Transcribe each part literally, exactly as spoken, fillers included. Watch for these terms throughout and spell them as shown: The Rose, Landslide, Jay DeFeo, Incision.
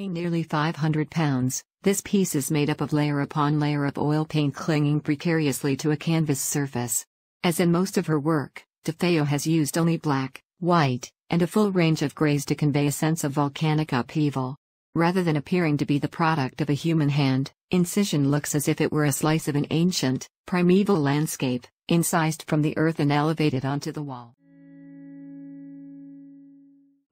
weighing nearly five hundred pounds, this piece is made up of layer upon layer of oil paint clinging precariously to a canvas surface. As in most of her work, DeFeo has used only black, white, and a full range of grays to convey a sense of volcanic upheaval. Rather than appearing to be the product of a human hand, Incision looks as if it were a slice of an ancient, primeval landscape, incised from the earth and elevated onto the wall.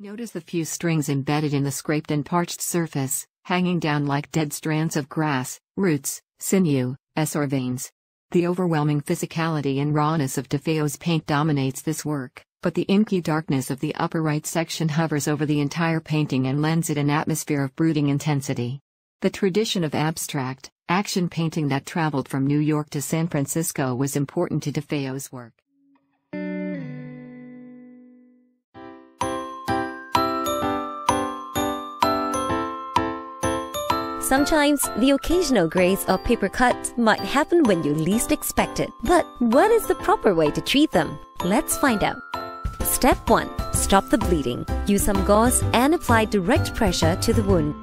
Notice the few strings embedded in the scraped and parched surface, hanging down like dead strands of grass, roots, sinew, or veins. The overwhelming physicality and rawness of DeFeo's paint dominates this work, but the inky darkness of the upper right section hovers over the entire painting and lends it an atmosphere of brooding intensity. The tradition of abstract, action painting that traveled from New York to San Francisco was important to DeFeo's work. Sometimes, the occasional graze or paper cut might happen when you least expect it. But what is the proper way to treat them? Let's find out. Step one. Stop the bleeding. Use some gauze and apply direct pressure to the wound.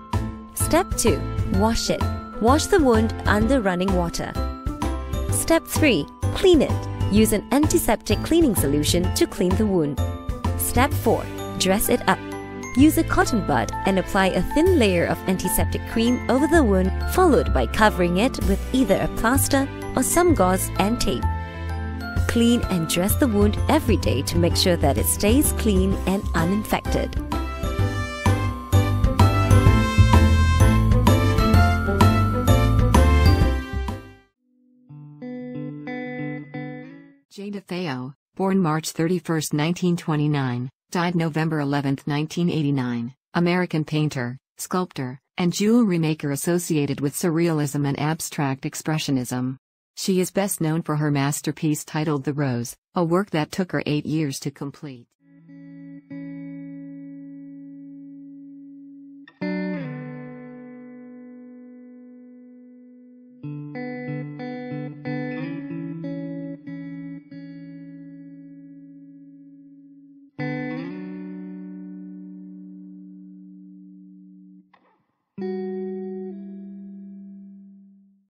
Step two. Wash it. Wash the wound under running water. Step three. Clean it. Use an antiseptic cleaning solution to clean the wound. Step four. Dress it up. Use a cotton bud and apply a thin layer of antiseptic cream over the wound, followed by covering it with either a plaster or some gauze and tape. Clean and dress the wound every day to make sure that it stays clean and uninfected. Jay DeFeo, born March thirty-first, nineteen twenty-nine. Died November eleventh, nineteen eighty-nine, American painter, sculptor, and jewelry maker associated with Surrealism and Abstract Expressionism. She is best known for her masterpiece titled The Rose, a work that took her eight years to complete.